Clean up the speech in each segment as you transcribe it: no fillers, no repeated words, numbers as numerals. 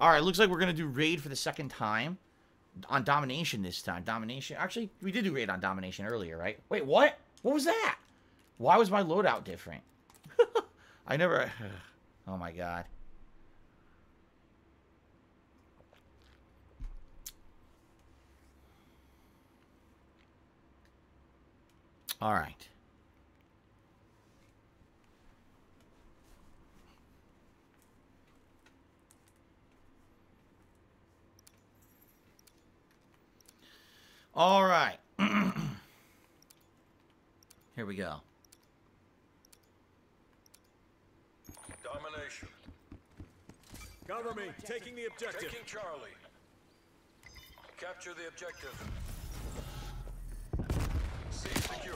Alright, looks like we're going to do Raid for the second time. On Domination this time. Domination. Actually, we did do Raid on Domination earlier, right? Wait, what? What was that? Why was my loadout different? I never... Oh my god. Alright. Alright. Here we go. Domination. Cover me. Taking the objective. Taking Charlie. Capture the objective. C secure.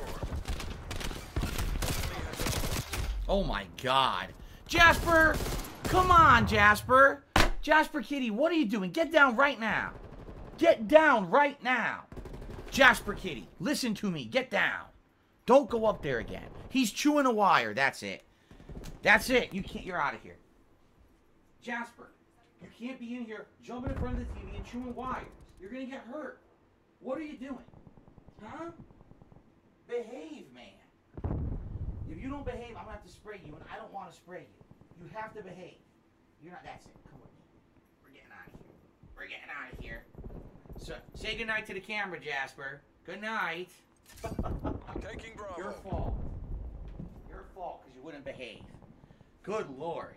Oh my god. Jasper! Come on, Jasper! Jasper Kitty, what are you doing? Get down right now! Get down right now! Jasper Kitty, listen to me. Get down. Don't go up there again. He's chewing a wire. That's it. That's it. You can't. You're out of here. Jasper, you can't be in here jumping in front of the TV and chewing wires. You're going to get hurt. What are you doing? Huh? Behave, man. If you don't behave, I'm going to have to spray you, and I don't want to spray you. You have to behave. You're not. That's it. Come with me. We're getting out of here. We're getting out of here. So, say goodnight to the camera, Jasper. Good night. Taking Bravo. Your fault. Your fault, because you wouldn't behave. Good lord.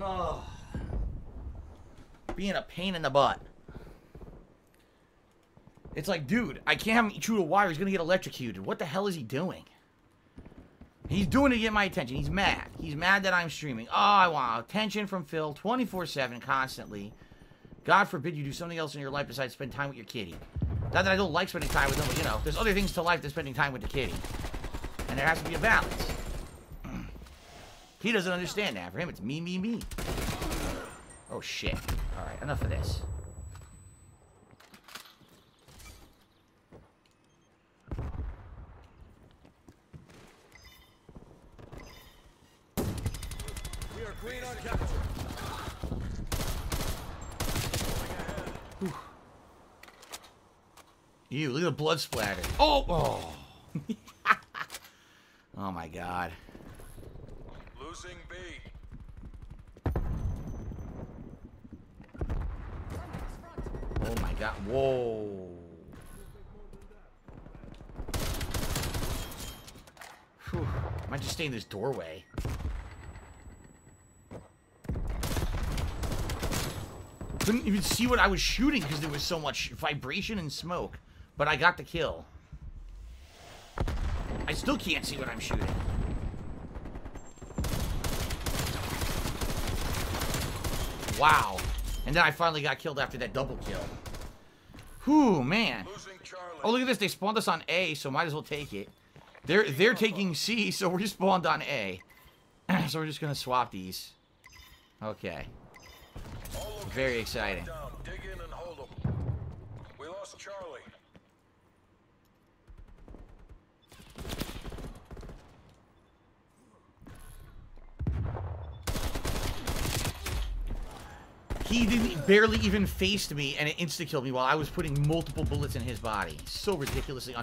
Oh. Being a pain in the butt. It's like, dude, I can't have him chew a wire. He's going to get electrocuted. What the hell is he doing? He's doing it to get my attention. He's mad. He's mad that I'm streaming. Oh, I want attention from Phil 24/7 constantly. God forbid you do something else in your life besides spend time with your kitty. Not that I don't like spending time with them, but you know, there's other things to life than spending time with the kitty. And there has to be a balance. He doesn't understand that. For him, it's me, me, me. Oh, shit. Alright, enough of this. We are green on capture. Ew, look at the blood splatter. Oh! Oh, oh my god. Losing B. Oh my god. Whoa. Whew. I might just stay in this doorway. Couldn't even see what I was shooting because there was so much vibration and smoke. But I got the kill. I still can't see what I'm shooting. Wow. And then I finally got killed after that double kill. Whew, man. Oh, look at this. They spawned us on A, so might as well take it. They're taking C, so we're just spawned on A. So we're just going to swap these. Okay. Very exciting. Dig in and hold them. We lost Charlie. He didn't barely even face me, and it insta-killed me while I was putting multiple bullets in his body. So ridiculously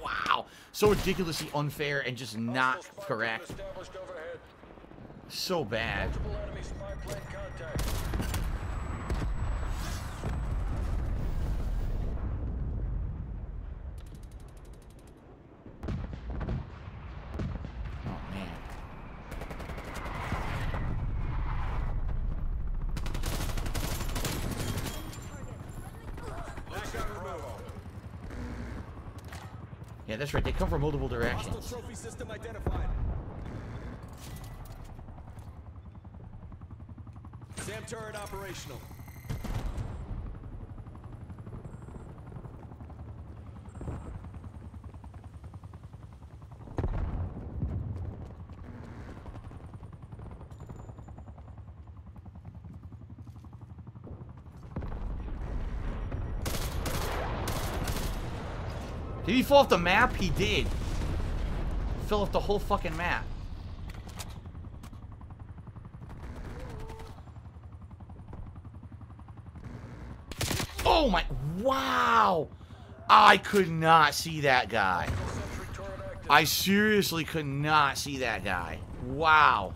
wow! So ridiculously unfair and just not correct. So bad. Yeah, that's right. They come from multiple directions. Trophy system identified. SAM turret operational. Did he fall off the map? He did. Fell off the whole fucking map. Oh my, wow. I could not see that guy. I seriously could not see that guy. Wow.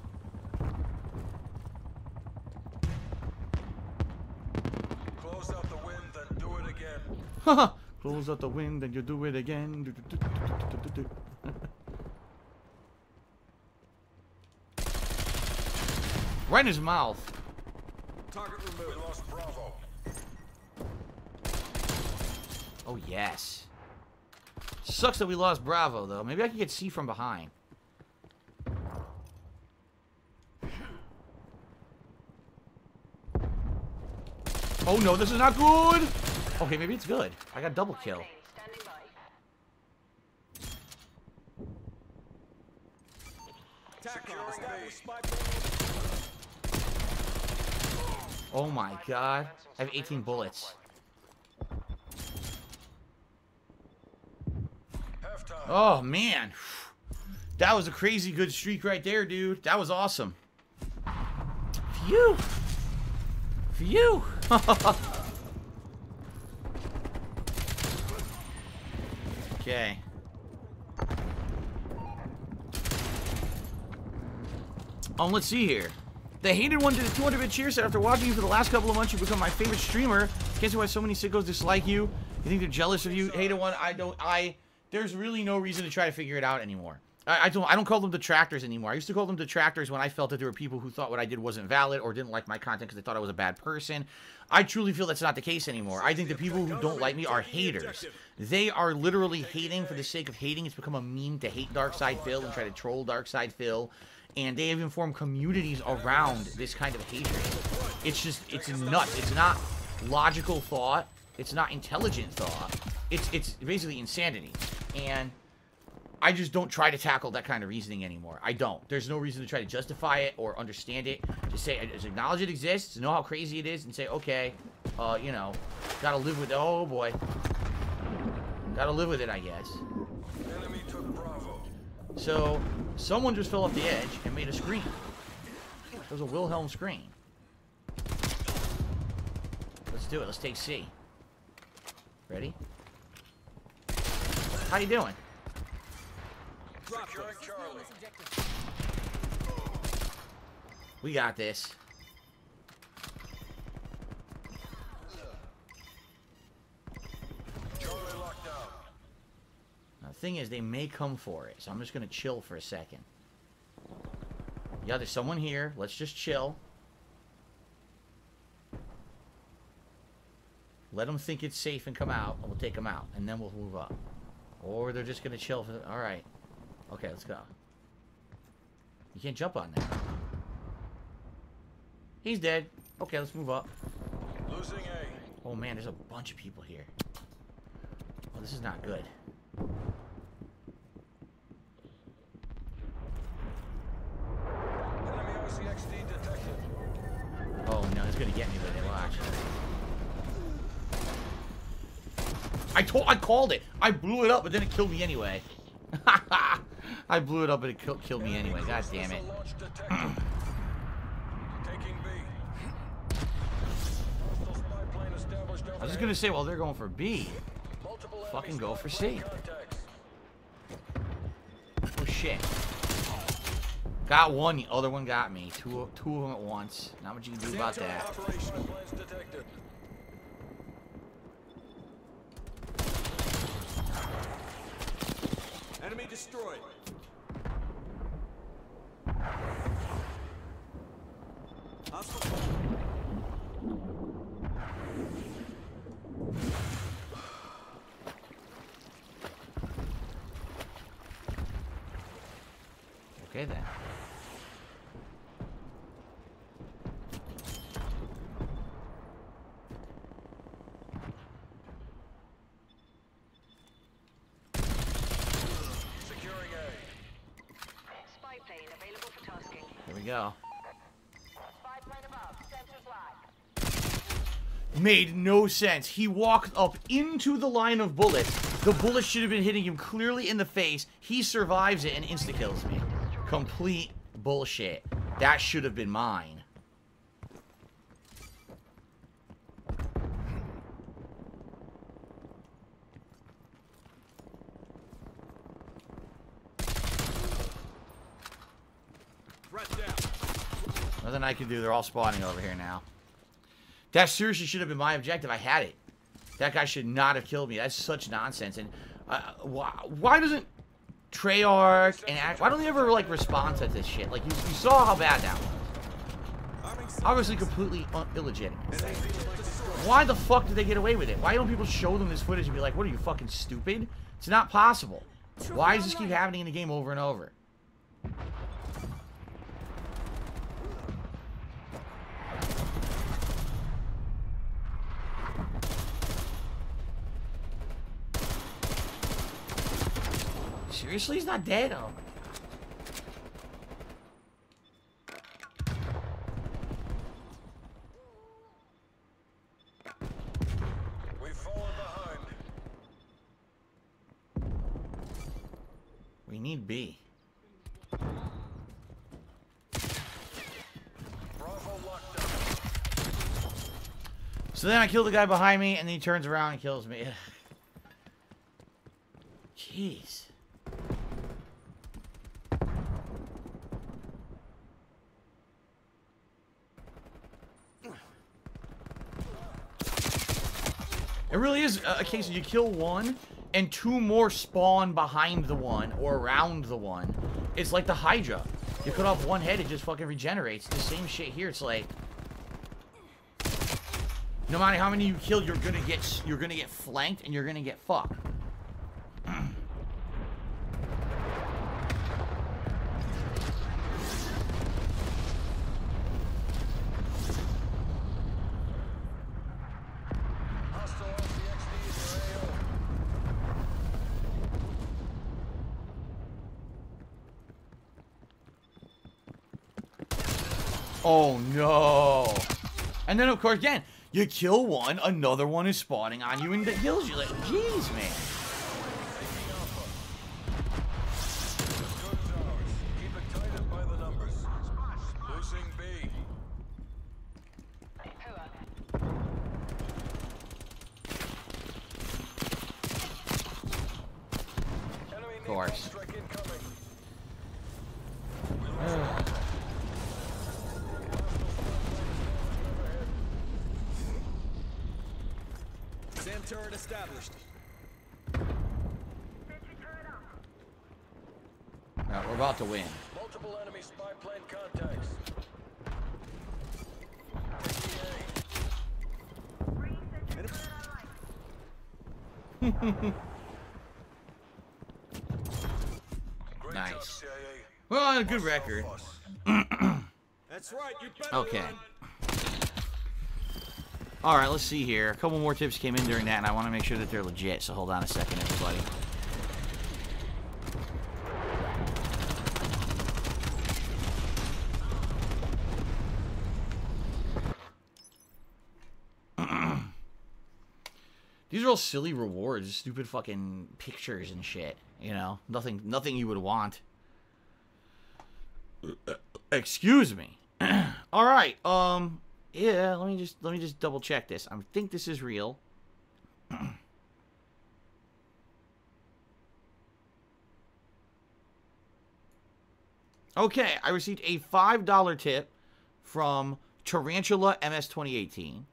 Close out the wind, then do it again. Haha. Close out the wind, then you do it again. Right in his mouth. Target removed. We lost Bravo. Oh, yes. Sucks that we lost Bravo, though. Maybe I can get C from behind. Oh, no, this is not good. Okay, maybe it's good. I got double kill. Oh, my God. I have 18 bullets. Oh, man. That was a crazy good streak right there, dude. That was awesome. Phew. Phew. Okay. Let's see here. The hated one did a 200-bit cheer set. After watching you for the last couple of months, you've become my favorite streamer. Can't see why so many sickos dislike you. You think they're jealous of you? Hated one, there's really no reason to try to figure it out anymore. I don't call them detractors anymore. I used to call them detractors when I felt that there were people who thought what I did wasn't valid or didn't like my content because they thought I was a bad person. I truly feel that's not the case anymore. I think the people who don't like me are haters. They are literally hating for the sake of hating. It's become a meme to hate darksydephil and try to troll darksydephil. And they have informed communities around this kind of hatred. It's just, it's nuts. It's not logical thought. It's not intelligent thought. It's basically insanity. And I just don't try to tackle that kind of reasoning anymore. I don't. There's no reason to try to justify it or understand it. Just say, just acknowledge it exists, know how crazy it is, and say, okay, you know, gotta live with it. Oh boy, gotta live with it, I guess. Enemy took Bravo. So someone just fell off the edge and made a screen. It was a Wilhelm scream. Let's do it. Let's take C. Ready? How you doing? We got this. Now, the thing is, they may come for it, so I'm just gonna chill for a second. Yeah, there's someone here. Let's just chill. Let them think it's safe and come out, and we'll take them out, and then we'll move up. Or they're just gonna chill for the... Alright. Okay, let's go. You can't jump on that. He's dead. Okay, let's move up. Losing A. Oh man, there's a bunch of people here. Oh, this is not good. Enemy OCXD detected. Oh no, he's gonna get me with it. Watch. I called it. I blew it up, but then it killed me anyway. I blew it up, but it killed me anyway. God damn it. I was just gonna say, well, they're going for B. Fucking go for C. Oh shit. Got one. The other one got me. Two of them at once. Not much you can do about that. Enemy destroyed. Okay then. Go. Made no sense. He walked up into the line of bullets. The bullet should have been hitting him clearly in the face. He survives it and insta-kills me. Complete bullshit. That should have been mine. Nothing I can do. They're all spawning over here now. That seriously should have been my objective. I had it. That guy should not have killed me. That's such nonsense. And why doesn't Treyarch and... Why don't they ever, like, respond to this shit? Like, you saw how bad that was. Obviously completely illegitimate. Why the fuck did they get away with it? Why don't people show them this footage and be like, what are you, fucking stupid? It's not possible. Why does this keep happening in the game over and over? Seriously, he's not dead, though. We've fallen behind. We need B. Bravo locked up. So then I kill the guy behind me, and then he turns around and kills me. Jeez. It really is a case of you kill one, and two more spawn behind the one, or around the one. It's like the Hydra. You cut off one head, it just fucking regenerates. The same shit here, it's like... No matter how many you kill, you're gonna get flanked, and you're gonna get fucked. Oh, no. And then, of course, again, you kill one, another one is spawning on you and that kills you. Like, jeez, man. Of course. Turret established. Right, we're about to win. Multiple enemy spy plane contacts. Nice. Well, a good record. That's right. You better okay. Run. All right, let's see here. A couple more tips came in during that, and I want to make sure that they're legit, so hold on a second, everybody. These are all silly rewards, stupid fucking pictures and shit, you know? Nothing you would want. Excuse me. All right, yeah, let me just double check this. I think this is real. Okay, I received a $5 tip from Tarantula MS 2018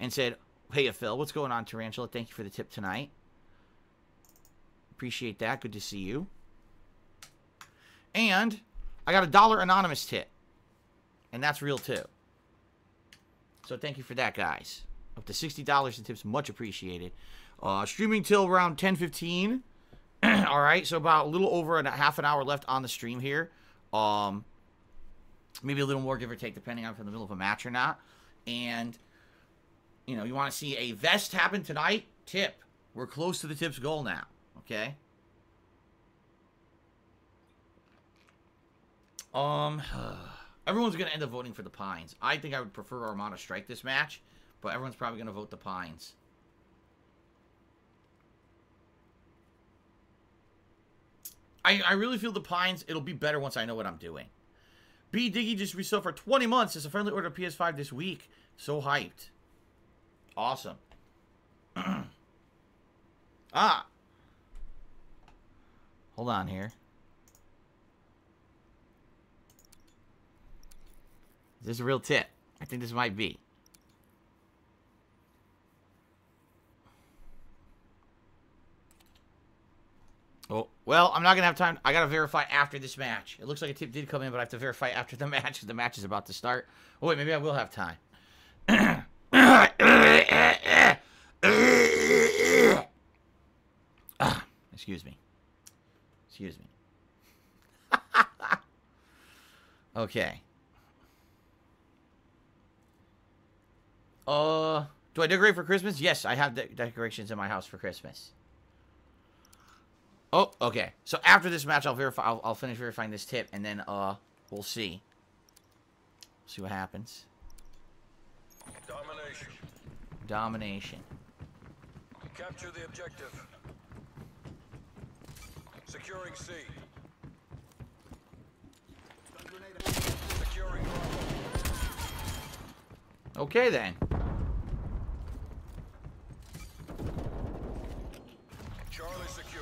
and said, "Hey, Phil, what's going on, Tarantula? Thank you for the tip tonight. Appreciate that. Good to see you." And I got a $1 anonymous tip. And that's real too. So thank you for that, guys. Up to $60 in tips, much appreciated. Streaming till around 10:15. All right, so about a little over a half an hour left on the stream here. Maybe a little more, give or take, depending on if I'm in the middle of a match or not. And you know, you want to see a vest happen tonight? Tip. We're close to the tips goal now. Okay. Everyone's going to end up voting for the Pines. I think I would prefer Armada Strike this match, but everyone's probably going to vote the Pines. I really feel the Pines, it'll be better once I know what I'm doing. B Diggy just resold for 20 months. It's a friendly order PS5 this week. So hyped. Awesome. Ah. Hold on here. Is this a real tip? I think this might be. Oh, well, I'm not going to have time. I got to verify after this match. It looks like a tip did come in, but I have to verify after the match. The match is about to start. Oh, wait, maybe I will have time. Excuse me. Excuse me. Okay. Do I decorate for Christmas? Yes, I have decorations in my house for Christmas. Oh, okay. So after this match, I'll finish verifying this tip, and then we'll see. See what happens. Domination. Domination. Capture the objective. Securing C. Securing Bravo. Okay then. Charlie secure.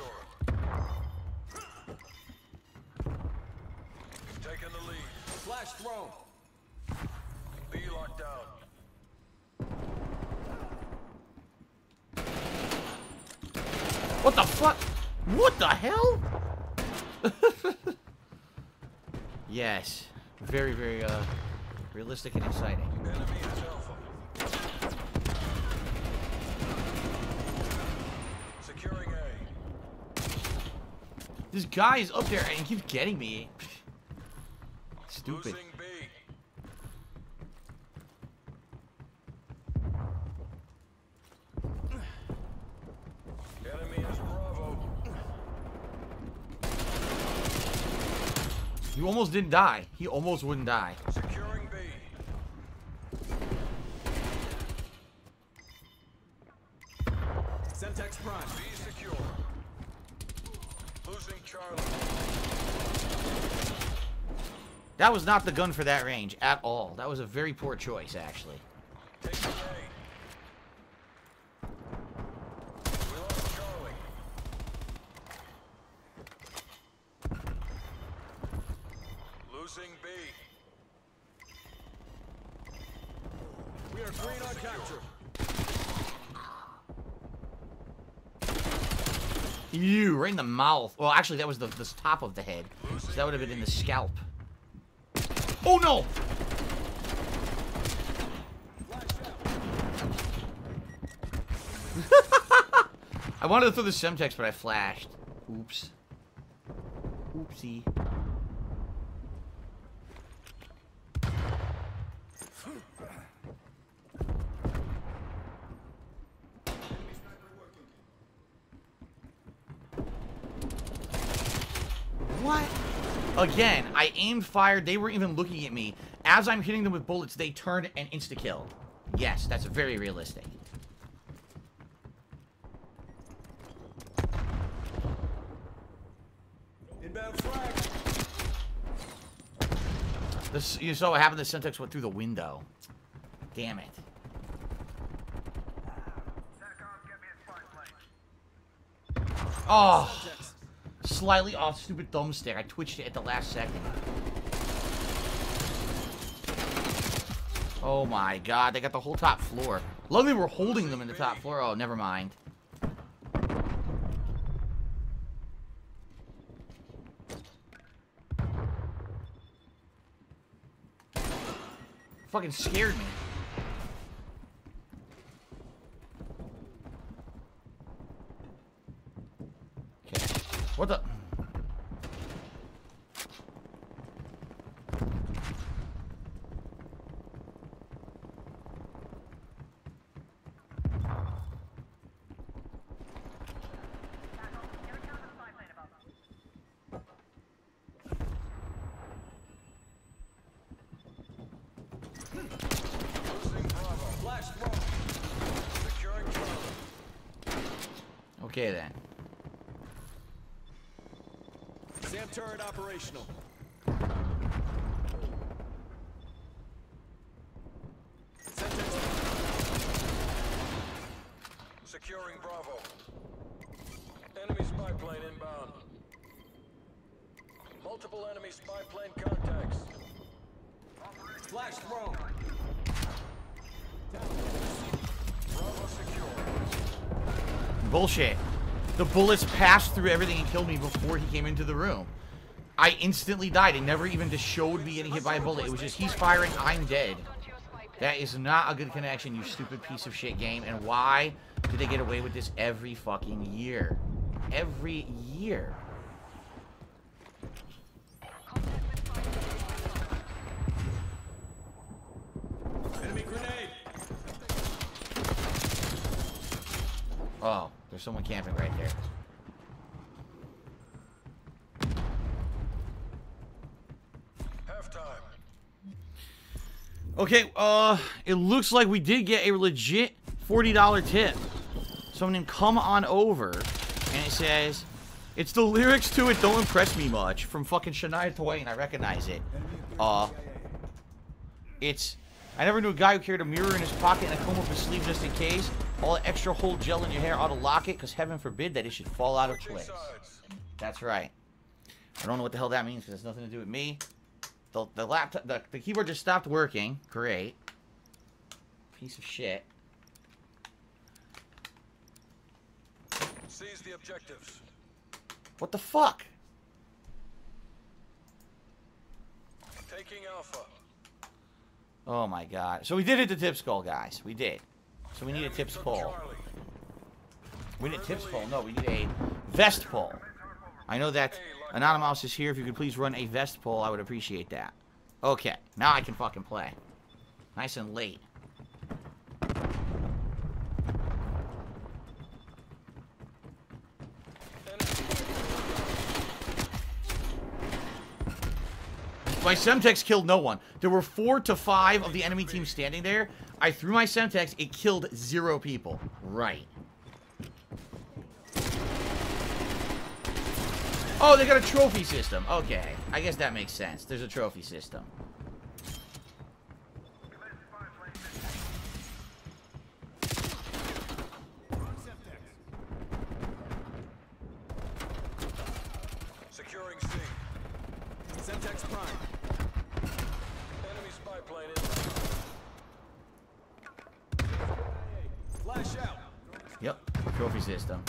Taking the lead. Flash thrown. B locked down. What the fuck? What the hell? Yes. Very, very realistic and exciting. Enemy is alpha. Securing A. This guy is up there and he keeps getting me. Stupid. Losing B. Enemy is Bravo. You almost didn't die. He almost wouldn't die. Securing B. Semtex Prime. B secure. Losing Charlie. That was not the gun for that range at all. That was a very poor choice, actually. Take the raid. We lost Charlie. Losing B. We are green on capture. Ew, right in the mouth. Well, actually, that was the top of the head. Losing so that would have been in the scalp. Oh no! I wanted to throw the Semtex, but I flashed. Oops. Oopsie. What? Again, I aimed, fired, they weren't even looking at me. As I'm hitting them with bullets, they turned and insta-killed. Yes, that's very realistic. Inbound flag. This, you saw what happened, the Semtex went through the window. Damn it. Oh. Slightly off, stupid thumb stick. I twitched it at the last second. Oh my god, they got the whole top floor. Luckily, we're holding them in the top floor. Oh, never mind. Fucking scared me. What the? Okay then. Turret operational. Securing Bravo. Enemy spy plane inbound. Multiple enemy spy plane contacts. Operation Flash thrown. Bravo secure. Bullshit. The bullets passed through everything and killed me before he came into the room. I instantly died. It never even just showed me getting hit by a bullet. It was just, he's firing, I'm dead. That is not a good connection, you stupid piece of shit game. And why do they get away with this every fucking year? Every year. Enemy grenade. Oh, there's someone camping right there. Okay, it looks like we did get a legit $40 tip. Someone come on over, and it says, it's the lyrics to It Don't Impress Me Much from fucking Shania Twain. I recognize it. I never knew a guy who carried a mirror in his pocket and a comb up his sleeve just in case. All the extra whole gel in your hair ought to lock it, because heaven forbid that it should fall out of place. That's right. I don't know what the hell that means, because it has nothing to do with me. The laptop, the keyboard just stopped working. Great. Piece of shit. Seize the objectives. What the fuck? Taking Alpha. Oh my god. So we did hit the tip skull, guys. We did. So we need a tips pull. We need a tips pull. No, we need a vest pull. I know that. Anonymous is here. If you could please run a vest poll, I would appreciate that. Okay. Now I can fucking play. Nice and late. My Semtex killed no one. There were 4 to 5 of the enemy team standing there. I threw my Semtex. It killed 0 people. Right. Oh, they got a trophy system. Okay. I guess that makes sense. There's a trophy system. Securing C. Semtex Prime. Enemy spy plane in. Flash out. Yep. Trophy system.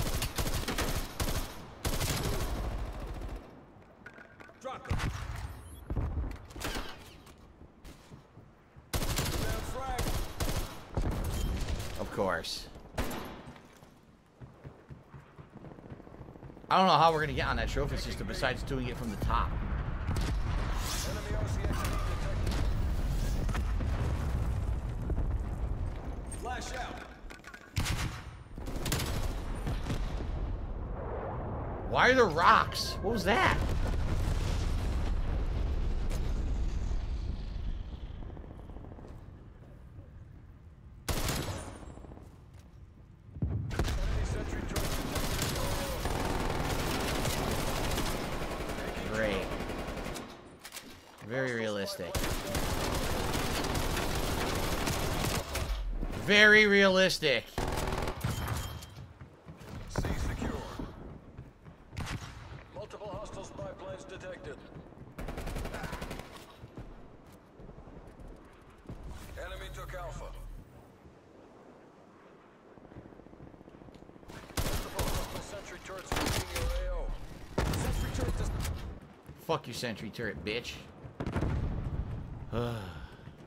Of course. I don't know how we're gonna get on that trophy system besides doing it from the top. Flash out. Why are there rocks? What was that? Very realistic. C secure. Multiple hostile spy planes detected. Enemy took Alpha. Multiple hostile sentry turrets taking your AO. Sentry turret does. Fuck you, sentry turret, bitch.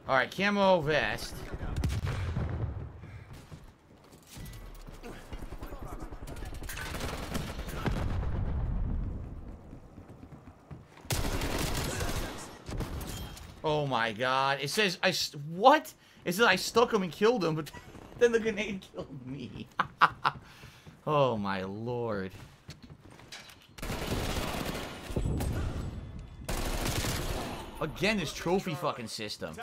Alright, camo vest. Oh my god. It says, what? It says I stuck him and killed him, but then the grenade killed me. Oh my lord. Again, this trophy fucking system.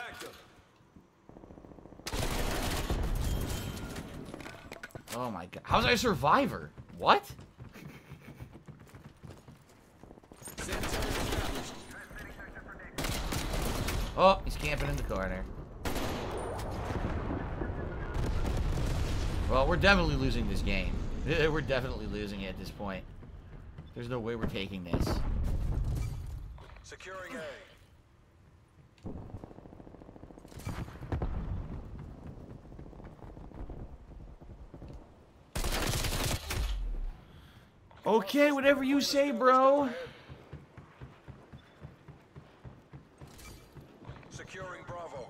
Oh my god. How's I a survivor? What? Oh, he's camping in the corner. Well, we're definitely losing this game. We're definitely losing it at this point. There's no way we're taking this. Securing A. Okay, whatever you say, bro. Securing Bravo.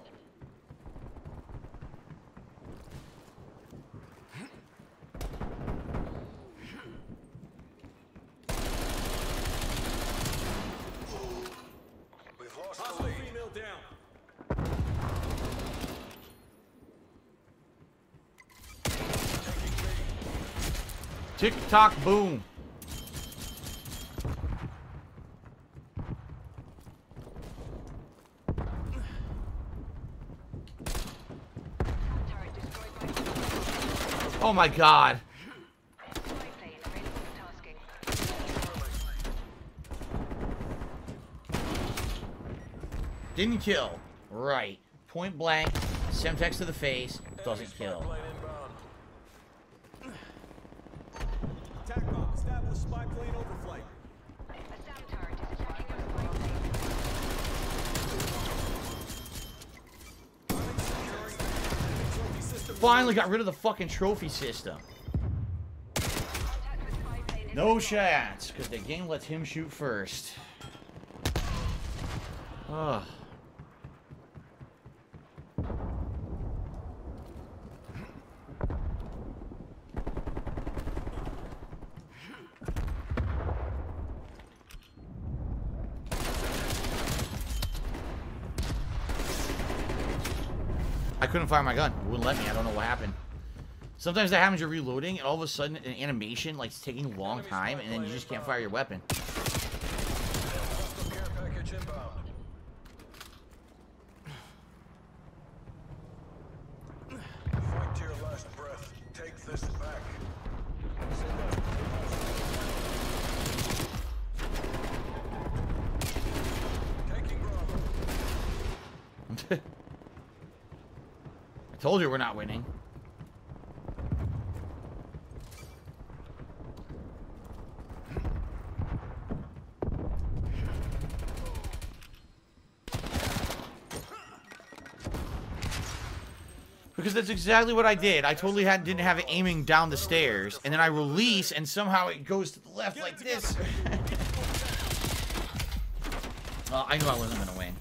We've lost the lead. Female down. Tick-tock, boom. Oh my God. Didn't kill. Right. Point blank. Semtex to the face. Doesn't kill. Finally got rid of the fucking trophy system. No shots, because the game lets him shoot first. Ugh. I couldn't fire my gun. It wouldn't let me. I don't know what happened. Sometimes that happens, you're reloading, and all of a sudden an animation like it's taking a long time, and then you just can't fire your weapon. Told you we're not winning. Because that's exactly what I did. I totally didn't have it aiming down the stairs, and then I release and somehow it goes to the left like this. Well, I knew I wasn't gonna win.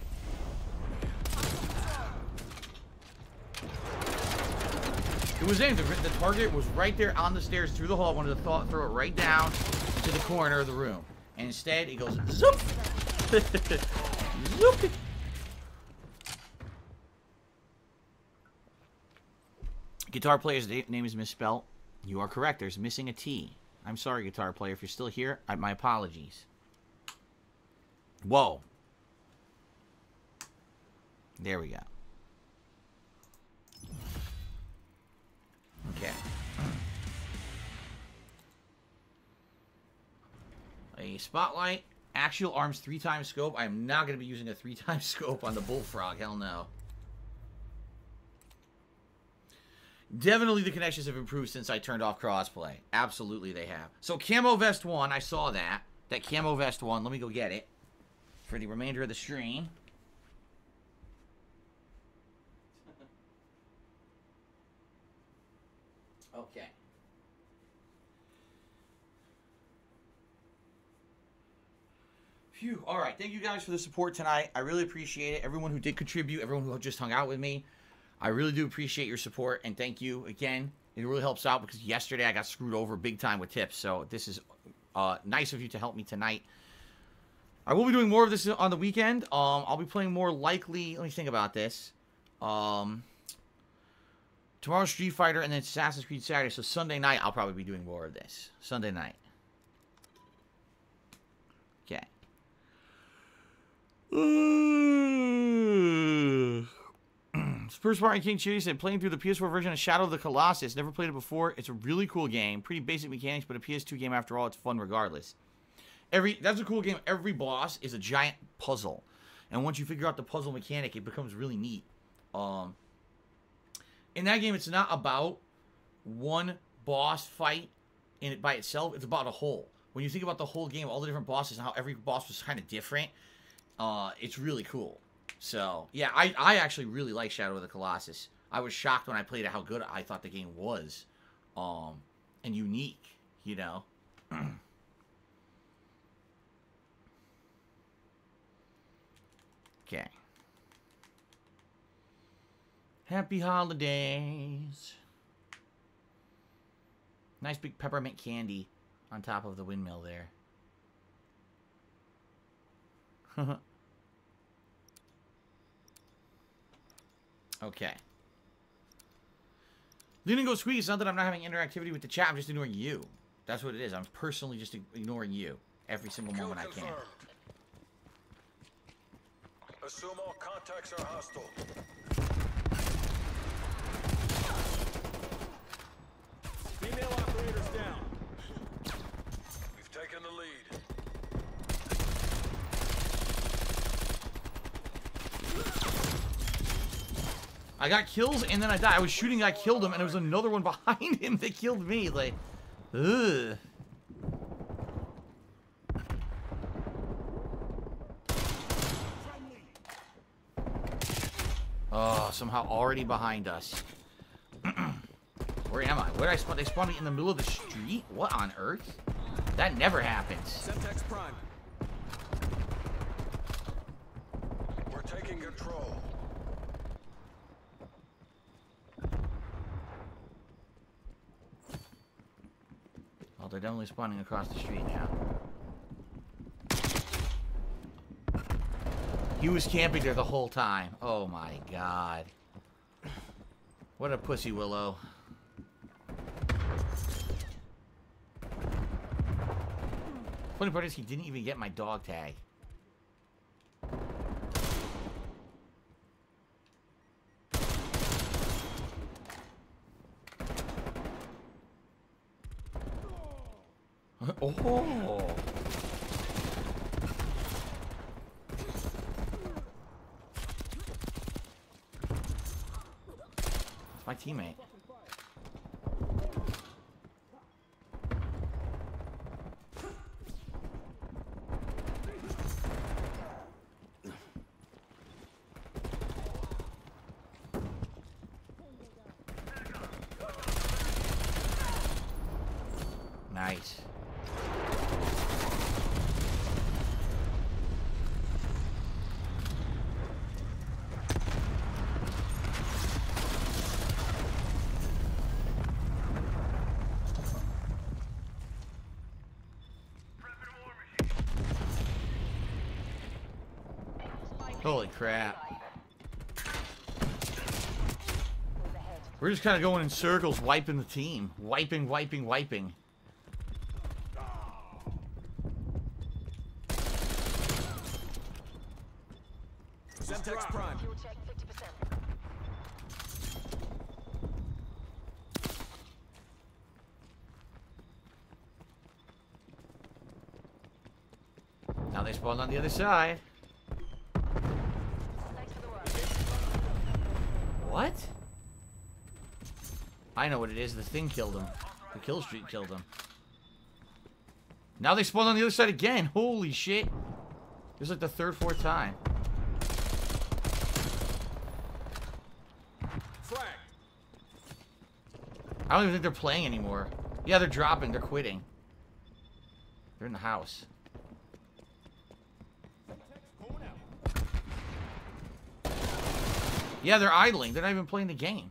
It was aimed. The target was right there on the stairs through the hall. I wanted to throw it right down to the corner of the room. And instead, it goes zoop! Zoop! Guitar player's name is misspelled. You are correct. There's missing a T. I'm sorry, guitar player. If you're still here, my apologies. Whoa. There we go. Okay. A spotlight, axial arms 3x scope. I am not going to be using a 3x scope on the bullfrog. Hell no. Definitely the connections have improved since I turned off crossplay. Absolutely they have. So camo vest 1, I saw that. That camo vest 1, let me go get it for the remainder of the stream. Okay. Phew. All right. Thank you guys for the support tonight. I really appreciate it. Everyone who did contribute, everyone who just hung out with me, I really do appreciate your support, and thank you again. It really helps out because yesterday I got screwed over big time with tips, so this is nice of you to help me tonight. I will be doing more of this on the weekend. I'll be playing more likely. Let me think about this. Tomorrow, Street Fighter, and then Assassin's Creed Saturday. So Sunday night, I'll probably be doing more of this. Sunday night. Okay. Spurs Martin King Chitty said, playing through the PS4 version of Shadow of the Colossus. Never played it before. It's a really cool game. Pretty basic mechanics, but a PS2 game after all. It's fun regardless. That's a cool game. Every boss is a giant puzzle. And once you figure out the puzzle mechanic, it becomes really neat. In that game, it's not about one boss fight in it by itself. It's about a whole. When you think about the whole game, all the different bosses and how every boss was kind of different, it's really cool. So, yeah, I actually really like Shadow of the Colossus. I was shocked when I played it how good I thought the game was. And unique, you know. Okay. Happy holidays. Nice big peppermint candy on top of the windmill there. Okay. Didn't go squeeze. It's not that I'm not having interactivity with the chat. I'm just ignoring you. That's what it is. I'm personally just ignoring you every single moment I can. Assume all contacts are hostile. Female operators down. We've taken the lead. I got kills and then I died. I was shooting, I killed him, and there was another one behind him that killed me. Like, ugh. Oh, somehow already behind us. Where am I? Where did I spawn? They spawned me in the middle of the street? What on earth? That never happens. We're taking control. Well, they're definitely spawning across the street now. He was camping there the whole time. Oh my god. What a pussy, Willow. Funny part is he didn't even get my dog tag. Oh. My teammate. Nice. Holy crap. We're just kind of going in circles, wiping the team. Wiping. Semtex Prime. Now they spawned on the other side. What? I know what it is. The thing killed him. The kill streak killed him. Now they spawned on the other side again. Holy shit. This is like the third, fourth time. Flag. I don't even think they're playing anymore. Yeah, they're dropping. They're quitting. They're in the house. Yeah, they're idling. They're not even playing the game.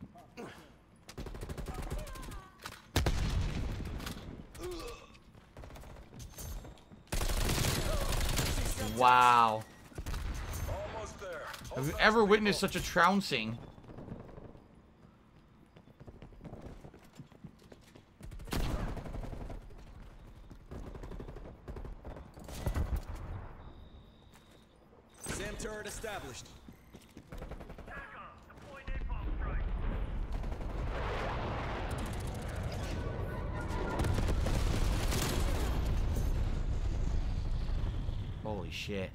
Wow. Almost there. Have you ever witnessed such a trouncing? SAM turret established. Holy shit.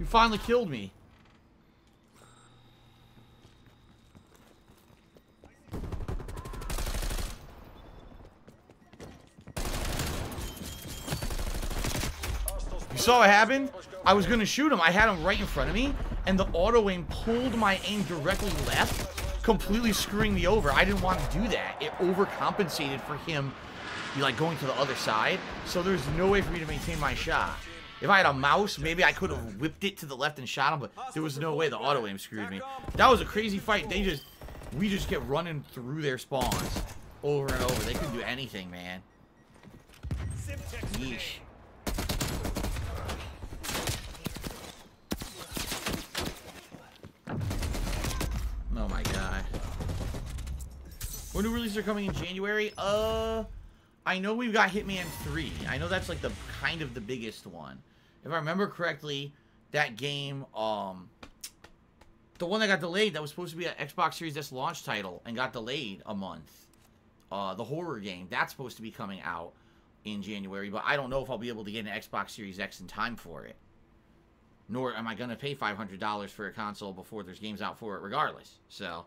You finally killed me. You saw what happened? I was gonna shoot him. I had him right in front of me, and the auto-aim pulled my aim directly left, completely screwing me over. I didn't want to do that. It overcompensated for him, like, going to the other side, so there's no way for me to maintain my shot. If I had a mouse, maybe I could have whipped it to the left and shot him, but there was no way. The auto-aim screwed me. That was a crazy fight. They just... we just get running through their spawns over and over. They couldn't do anything, man. Yeesh. Oh my god. When new releases are coming in January? I know we've got Hitman 3. I know that's like the kind of the biggest one. If I remember correctly, that game, the one that got delayed, that was supposed to be an Xbox Series S launch title and got delayed a month. The horror game, that's supposed to be coming out in January, but I don't know if I'll be able to get an Xbox Series X in time for it. Nor am I going to pay $500 for a console before there's games out for it regardless. So,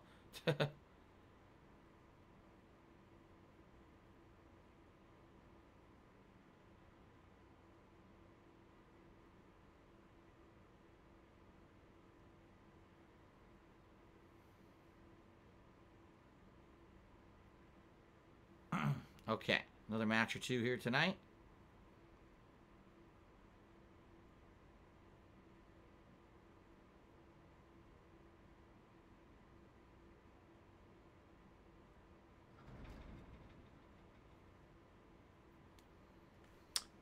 okay, another match or two here tonight.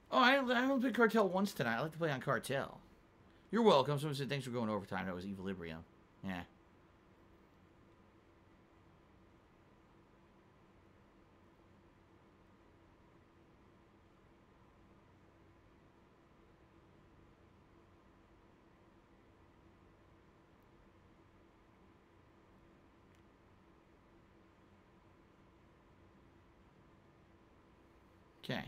Oh, I haven't played Cartel once tonight. I like to play on Cartel. You're welcome. Someone said, thanks for going overtime. That was Equilibrium. Yeah. Okay.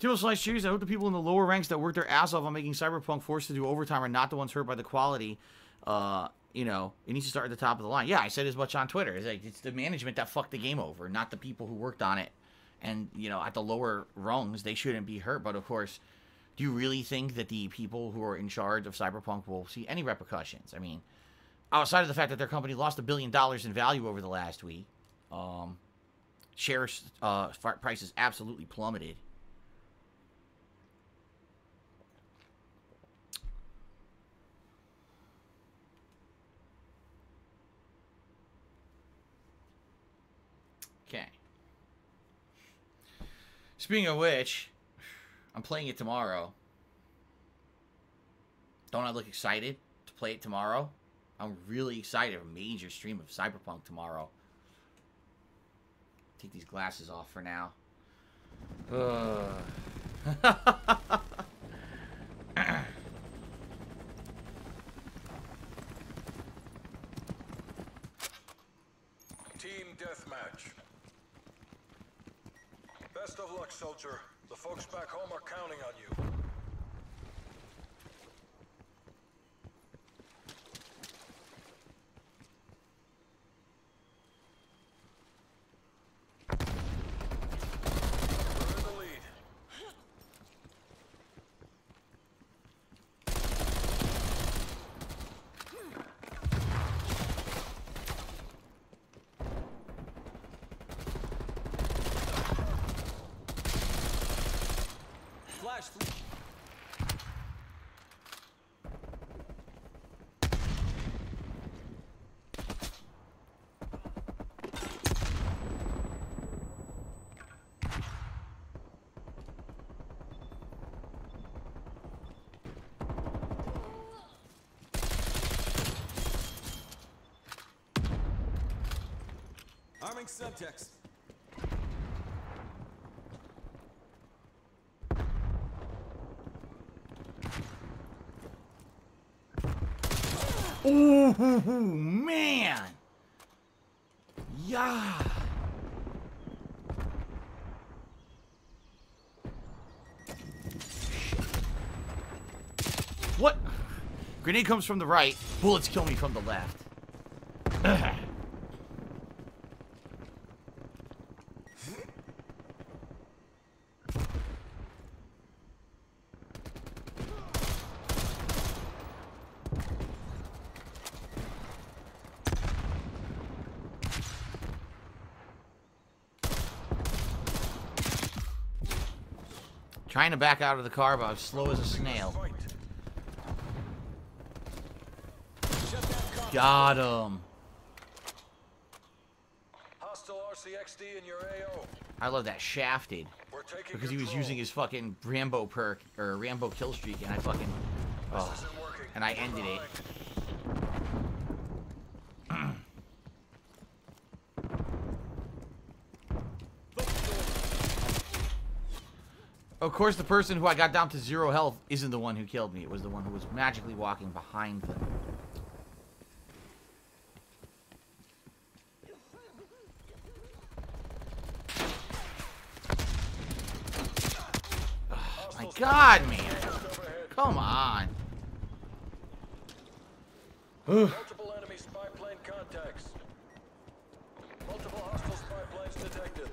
Tibble Slice, cheers. I hope the people in the lower ranks that worked their ass off on making Cyberpunk forced to do overtime are not the ones hurt by the quality. You know, it needs to start at the top of the line. Yeah, I said as much on Twitter. It's like, it's the management that fucked the game over, not the people who worked on it. And, you know, at the lower rungs, they shouldn't be hurt. But, of course, do you really think that the people who are in charge of Cyberpunk will see any repercussions? I mean, outside of the fact that their company lost $1 billion in value over the last week, share prices absolutely plummeted. Okay. Speaking of which, I'm playing it tomorrow. Don't I look excited to play it tomorrow? I'm really excited. A major stream of Cyberpunk tomorrow. Take these glasses off for now. Team deathmatch. Best of luck, soldier. The folks back home are counting on you. Arming subjects. Oh, man. Yeah. What? Grenade comes from the right. Bullets kill me from the left. Ugh. Trying to back out of the car, but I was slow as a snail. Got him. I love that shafted. Because he was using his fucking Rambo perk, or Rambo kill streak, and I fucking... Oh, and I ended it. Of course, the person who I got down to 0 health isn't the one who killed me. It was the one who was magically walking behind them. Oh, my God, man. Come on. Multiple enemy spy plane contacts. Multiple hostile spy planes detected.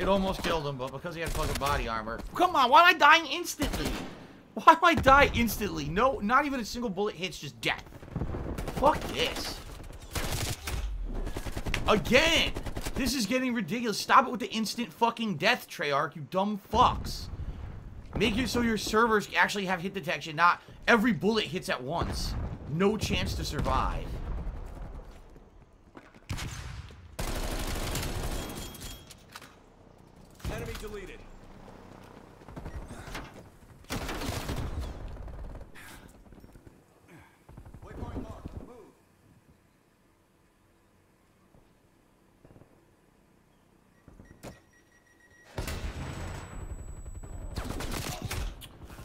It almost killed him, but because he had fucking body armor. Come on, why am I dying instantly? Why do I die instantly? No, not even a single bullet hits, just death. Fuck this. Again! This is getting ridiculous. Stop it with the instant fucking death, Treyarch, you dumb fucks. Make it so your servers actually have hit detection, not every bullet hits at once. No chance to survive. Deleted. Waypoint locked. Move.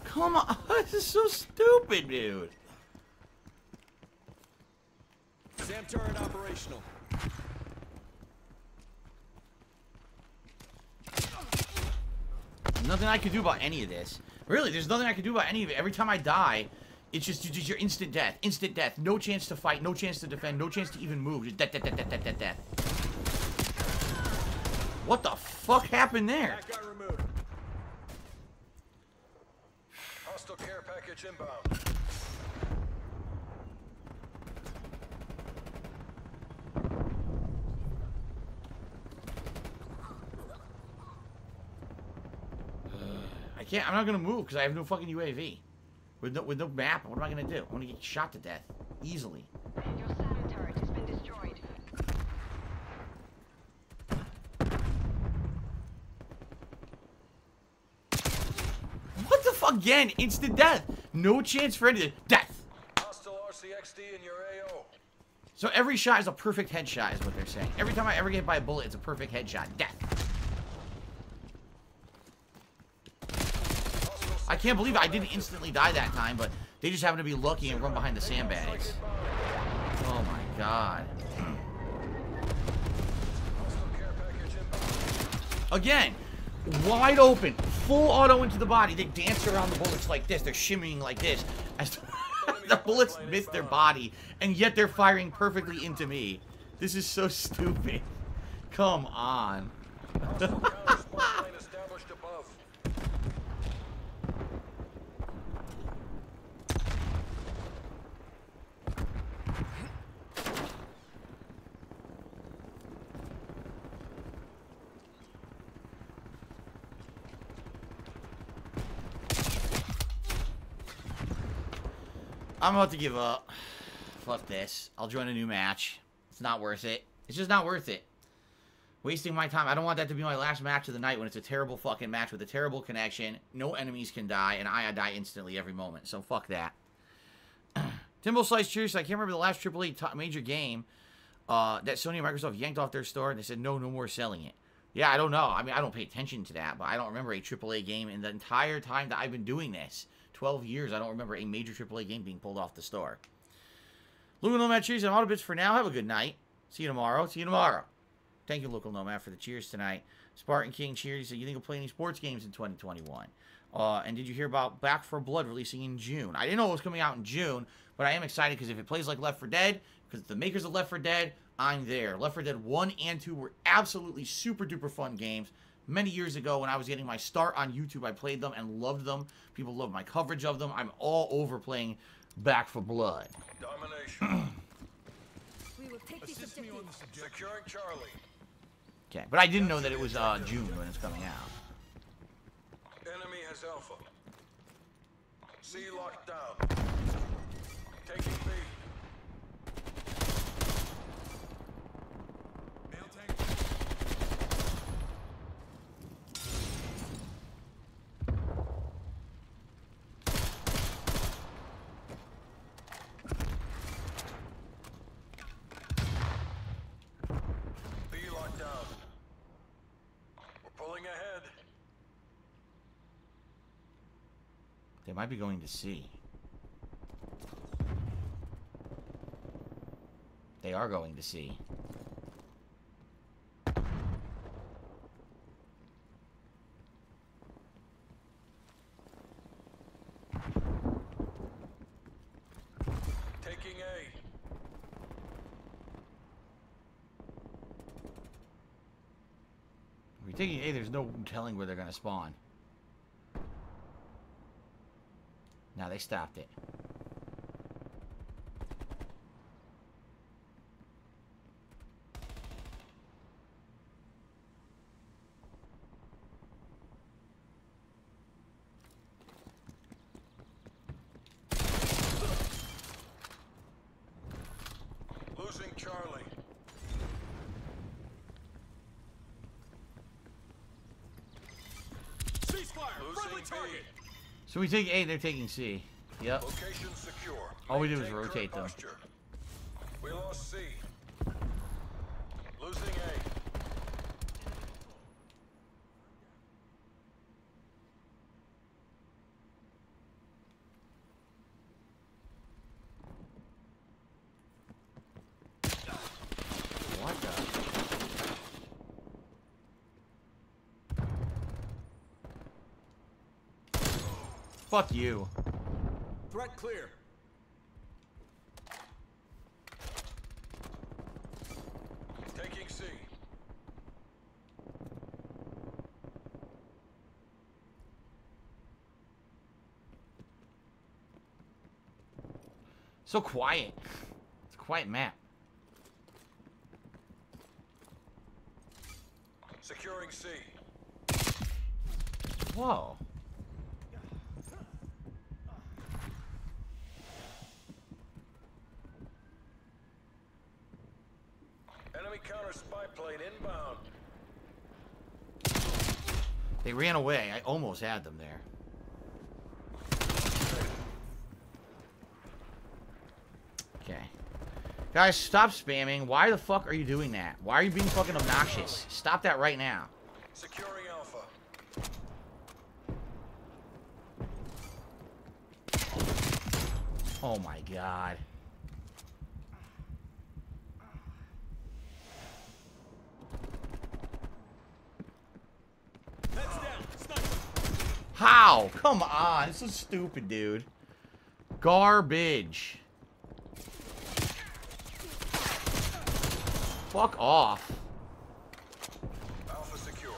Come on, this is so stupid, dude. SAM turret operational. Nothing I could do about any of this. Really, there's nothing I could do about any of it. Every time I die, it's just your instant death. Instant death. No chance to fight. No chance to defend. No chance to even move. Just death, death, death, death, death, death, death. What the fuck happened there? That got removed. Hostile care package inbound. Yeah, I'm not gonna move because I have no fucking UAV. With no map, what am I gonna do? I'm gonna get shot to death easily. Your Saturn turret has been destroyed. What the fuck again? Instant death. No chance for any death. Hostile RCXD in your AO. So every shot is a perfect headshot, is what they're saying. Every time I ever get hit by a bullet, it's a perfect headshot. Death. I can't believe it. I didn't instantly die that time, but they just happened to be lucky and run behind the sandbags. Oh my God. Again, wide open, full auto into the body. They dance around the bullets like this. They're shimmying like this. As the bullets miss their body, and yet they're firing perfectly into me. This is so stupid. Come on. I'm about to give up. Fuck this. I'll join a new match. It's not worth it. It's just not worth it. Wasting my time. I don't want that to be my last match of the night when it's a terrible fucking match with a terrible connection. No enemies can die, and I die instantly every moment. So fuck that. Timbo Slice, cheers. I can't remember the last AAA major game that Sony and Microsoft yanked off their store, and they said, no more selling it. Yeah, I don't know. I mean, I don't pay attention to that, but I don't remember a AAA game in the entire time that I've been doing this. 12 years, I don't remember a major AAA game being pulled off the store. Local Nomad, cheers and auto bits for now. Have a good night. See you tomorrow. Thank you, Local Nomad, for the cheers tonight. Spartan King cheered. He said, you think you'll play any sports games in 2021? And did you hear about Back 4 Blood releasing in June? I didn't know it was coming out in June, but I am excited because if it plays like Left 4 Dead, because the makers of Left 4 Dead, I'm there. Left 4 Dead 1 and 2 were absolutely super duper fun games. Many years ago when I was getting my start on YouTube, I played them and loved them. People loved my coverage of them. I'm all over playing Back 4 Blood. Domination. We will take these objectives. Securing Charlie. Okay, but I didn't know that it was June when it's coming out. Enemy has Alpha. C locked down. Taking B. They might be going to C. They are going to C. Taking A. If you're taking A, there's no telling where they're going to spawn. Now they stopped it. Losing Charlie. Ceasefire. Losing friendly target. B. So we take A, they're taking C. Yep. Location secure. All we do is rotate them. We lost C. Losing A. What the? Fuck you. Threat clear. Taking C. So quiet. It's a quiet map. Securing C. Whoa. Counter spy plane inbound. They ran away. I almost had them there. Okay. Guys, stop spamming. Why the fuck are you doing that? Why are you being fucking obnoxious? Stop that right now. Securing Alpha. Oh my god. How? Come on. This is stupid, dude. Garbage. Fuck off. Alpha secure.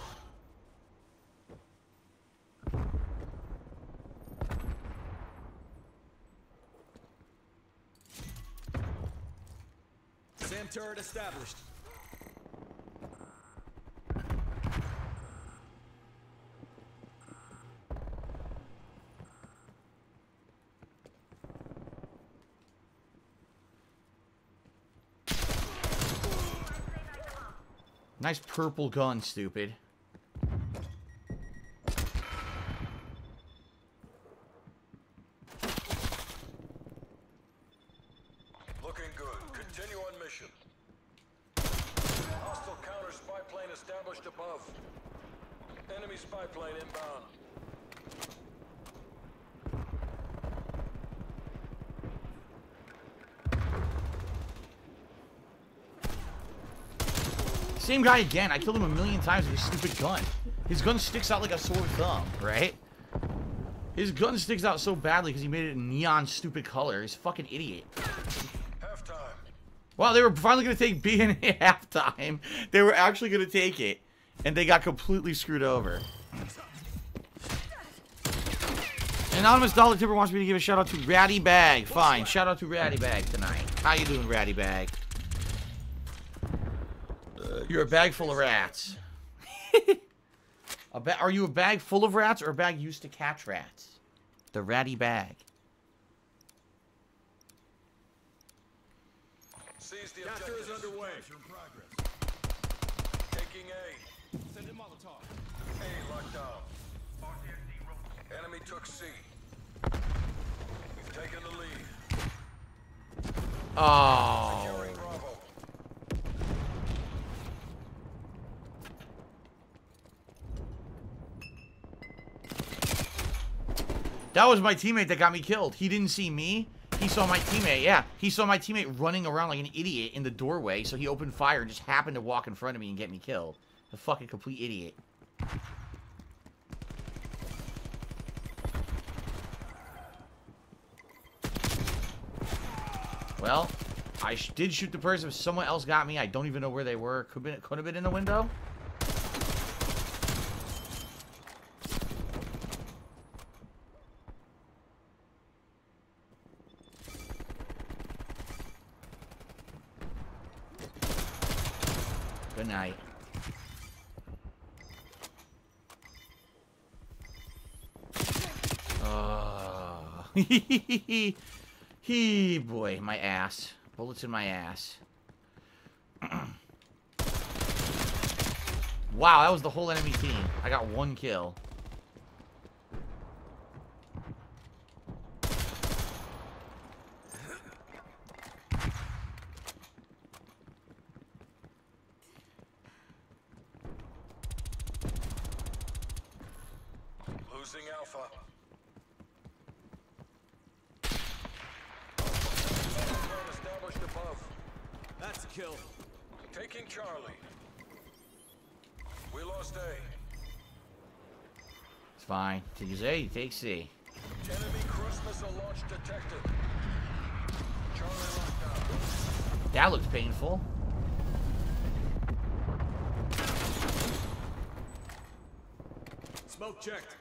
SAM turret established. Nice purple gun, stupid. Looking good. Continue on mission. Hostile counter spy plane established above. Enemy spy plane inbound. Same guy again. I killed him a million times with his stupid gun. His gun sticks out like a sore thumb, right? His gun sticks out so badly because he made it a neon stupid color. He's a fucking idiot. Halftime. Wow, they were finally going to take B in at halftime. They were actually going to take it. And they got completely screwed over. Anonymous Dollar Tipper wants me to give a shout out to Ratty Bag. Fine, shout out to Ratty Bag tonight. How you doing, Ratty Bag? You're a bag full of rats. Are you a bag full of rats or a bag used to catch rats? The Ratty Bag. Seize the objective is underway. Taking A. Send a Molotov. A locked down. Enemy took C. We've taken the lead. Oh. Securing Bravo. That was my teammate that got me killed. He didn't see me. He saw my teammate. Yeah, he saw my teammate running around like an idiot in the doorway, so he opened fire and just happened to walk in front of me and get me killed. The fucking complete idiot. Well, I did shoot the person. If someone else got me, I don't even know where they were. Could have been in the window. Good night. Oh. Hee boy, my ass. Bullets in my ass. Wow, that was the whole enemy team. I got one kill. Losing Alpha. That's a kill. Taking Charlie. We lost A. It's fine. Takes A, takes C. Enemy cruise missile launch detected. Charlie locked down. That looks painful. Smoke checked.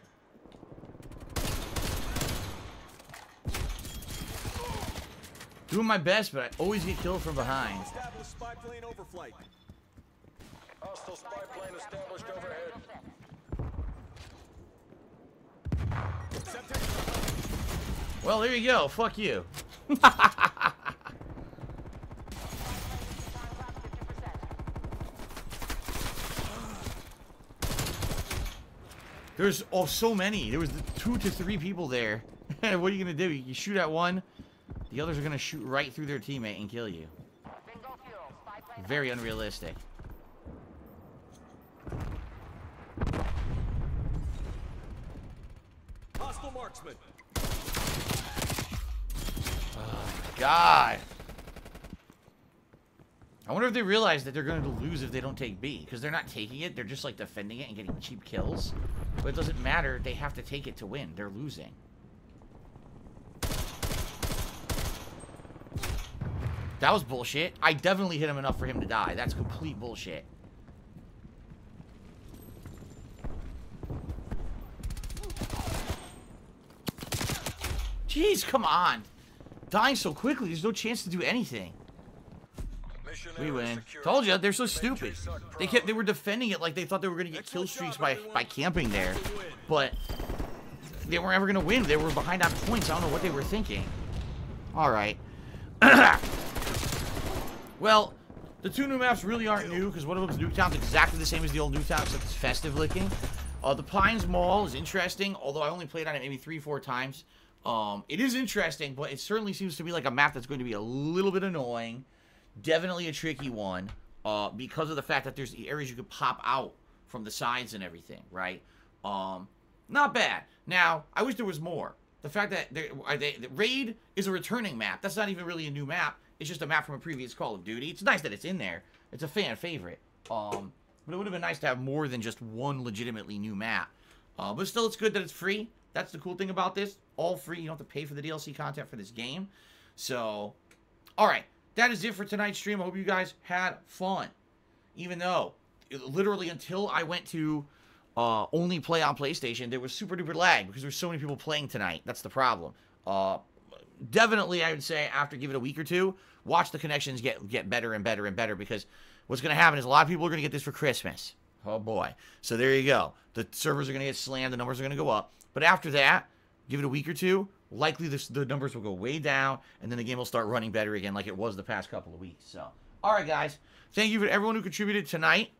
Doing my best, but I always get killed from behind. Spy plane overflight. Hostile spy plane established overhead. Well, there you go. Fuck you. There's oh so many. There was 2 to 3 people there. What are you gonna do? You shoot at one. The others are going to shoot right through their teammate and kill you. Very unrealistic. Hostile marksman. Oh, God. I wonder if they realize that they're going to lose if they don't take B. Because they're not taking it. They're just, like, defending it and getting cheap kills. But it doesn't matter. They have to take it to win. They're losing. That was bullshit. I definitely hit him enough for him to die. That's complete bullshit. Jeez, come on. Dying so quickly, there's no chance to do anything. We win. Told you, they're so stupid. They were defending it like they thought they were going to get kill streaks by camping there. But they weren't ever going to win. They were behind on points. I don't know what they were thinking. All right. Well, the 2 new maps really aren't new, because one of them is Nuketown, exactly the same as the old Nuketown, except it's festive looking. The Pines Mall is interesting, although I only played on it maybe 3 or 4 times. It is interesting, but it certainly seems to be like a map that's going to be a little bit annoying. Definitely a tricky one, because of the fact that there's the areas you could pop out from the sides and everything, right? Not bad. Now, I wish there was more. The fact that Raid is a returning map. That's not even really a new map. It's just a map from a previous Call of Duty. It's nice that it's in there. It's a fan favorite. But it would have been nice to have more than just one legitimately new map. But still, it's good that it's free. That's the cool thing about this. All free. You don't have to pay for the DLC content for this game. So, all right. That is it for tonight's stream. I hope you guys had fun. Even though, literally until I went to only play on PlayStation, there was super duper lag because there's so many people playing tonight. That's the problem. Definitely, I would say, after give it a week or two, watch the connections get better and better and better, because what's going to happen is a lot of people are going to get this for Christmas. Oh, boy. So there you go. The servers are going to get slammed. The numbers are going to go up. But after that, give it a week or two, likely the numbers will go way down, and then the game will start running better again like it was the past couple of weeks. So, all right, guys. Thank you for everyone who contributed tonight.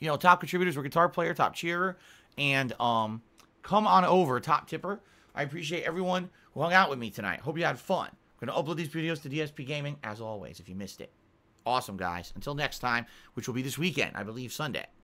You know, top contributors were Guitar Player, Top Cheerer, and come on over, Top Tipper. I appreciate everyone who hung out with me tonight. Hope you had fun. I'm going to upload these videos to DSP Gaming, as always, if you missed it. Awesome, guys. Until next time, which will be this weekend, I believe Sunday.